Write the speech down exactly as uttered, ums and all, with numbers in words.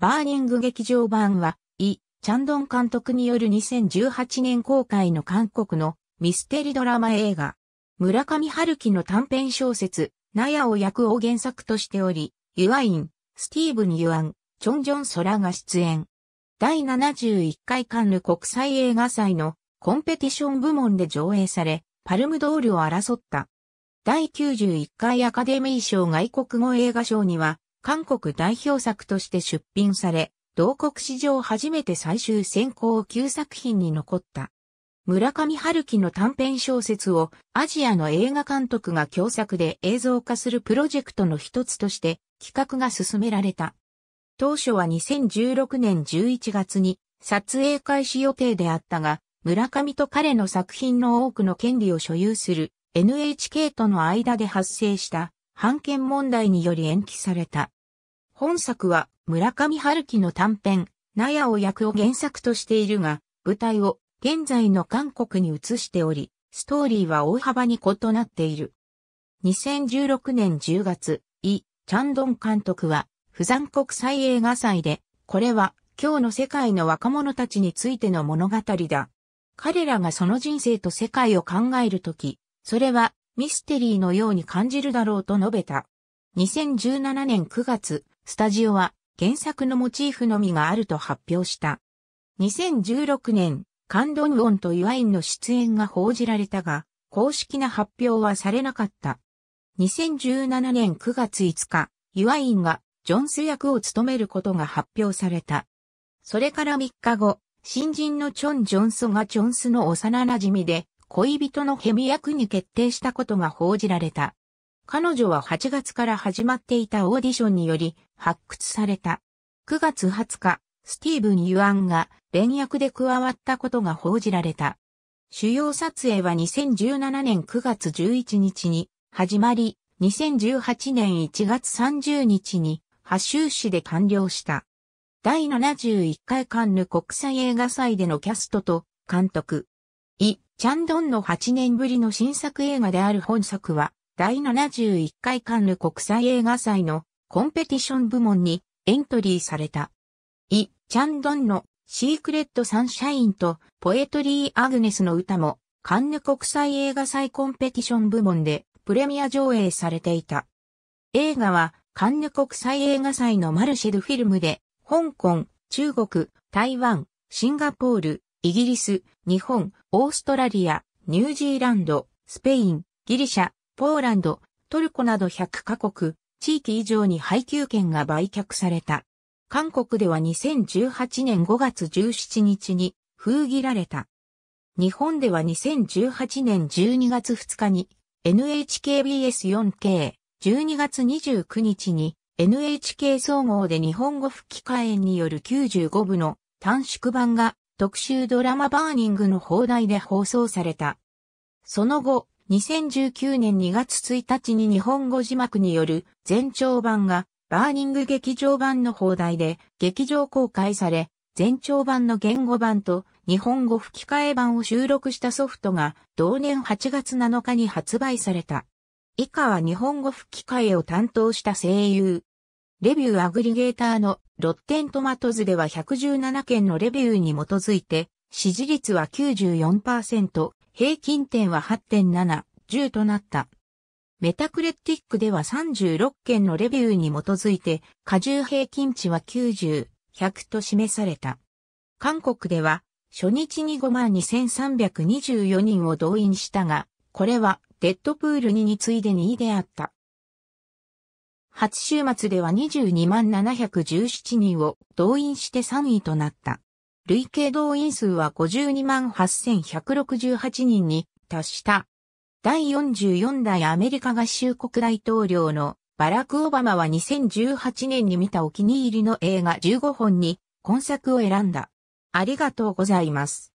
バーニング劇場版は、イ・チャンドン監督によるにせんじゅうはちねん公開の韓国のミステリドラマ映画。村上春樹の短編小説、ナヤオ役を原作としており、ユアイン、スティーブン・ユアン、チョンジョン・ソラが出演。だいななじゅういっかいカンヌ国際映画祭のコンペティション部門で上映され、パルムドールを争った。だいきゅうじゅういっかいアカデミー賞外国語映画賞には、韓国代表作として出品され、同国史上初めて最終選考きゅうさくひんに残った。村上春樹の短編小説をアジアの映画監督が共作で映像化するプロジェクトの一つとして企画が進められた。当初はにせんじゅうろくねんじゅういちがつに撮影開始予定であったが、村上と彼の作品の多くの権利を所有する エヌエイチケー との間で発生した版権問題により延期された。本作は村上春樹の短編、ナヤオ役を原作としているが、舞台を現在の韓国に移しており、ストーリーは大幅に異なっている。にせんじゅうろくねんじゅうがつ、イ・チャンドン監督は、釜山国際映画祭で、これは今日の世界の若者たちについての物語だ。彼らがその人生と世界を考えるとき、それはミステリーのように感じるだろうと述べた。にせんじゅうななねんくがつ、スタジオは原作のモチーフのみがあると発表した。にせんじゅうろくねん、カン・ドンウォンとユアインの出演が報じられたが、公式な発表はされなかった。にせんじゅうななねんくがついつか、ユアインがジョンス役を務めることが発表された。それからみっかご、新人のチョン・ジョンソがチョンスの幼馴染で恋人のヘミ役に決定したことが報じられた。彼女ははちがつから始まっていたオーディションにより発掘された。くがつはつか、スティーブン・ユアンが連役で加わったことが報じられた。主要撮影はにせんじゅうななねんくがつじゅういちにちに始まり、にせんじゅうはちねんいちがつさんじゅうにちに播州市で完了した。だいななじゅういっかいカンヌ国際映画祭でのキャストと監督。イ・チャンドンのはちねんぶりの新作映画である本作は、だいななじゅういっかいカンヌ国際映画祭のコンペティション部門にエントリーされた。イ・チャンドンのシークレット・サンシャインとポエトリー・アグネスの歌もカンヌ国際映画祭コンペティション部門でプレミア上映されていた。映画はカンヌ国際映画祭のマルシェ・ドゥ・フィルムで香港、中国、台湾、シンガポール、イギリス、日本、オーストラリア、ニュージーランド、スペイン、ギリシャ、ポーランド、トルコなどひゃっかこく、地域以上に配給権が売却された。韓国ではにせんじゅうはちねんごがつじゅうしちにちに封切られた。日本ではにせんじゅうはちねんじゅうにがつふつかに エヌエイチケー ビーエスフォーケー、じゅうにがつにじゅうくにちに エヌエイチケー 総合で日本語吹き替えによるきゅうじゅうごぶの短縮版が特集ドラマバーニングの放題で放送された。その後、にせんじゅうきゅうねんにがつついたちに日本語字幕による全長版がバーニング劇場版の放題で劇場公開され、全長版の言語版と日本語吹き替え版を収録したソフトが同年はちがつなのかに発売された。以下は日本語吹き替えを担当した声優。レビューアグリゲーターのロッテントマトズではひゃくじゅうななけんのレビューに基づいて支持率は きゅうじゅうよんパーセント。平均点は はちてんなな、じゅうとなった。メタクレティックではさんじゅうろっけんのレビューに基づいて、加重平均値はきゅうじゅう、ひゃくと示された。韓国では、初日に ごまんにせんさんびゃくにじゅうよにんを動員したが、これはデッドプールツーに次いでにいであった。初週末ではにじゅうにまんななひゃくじゅうななにんを動員してさんいとなった。累計動員数は ごじゅうにまんはっせんひゃくろくじゅうはちにんに達した。だいよんじゅうよんだいアメリカ合衆国大統領のバラク・オバマはにせんじゅうはちねんに見たお気に入りの映画じゅうごほんに今作を選んだ。ありがとうございます。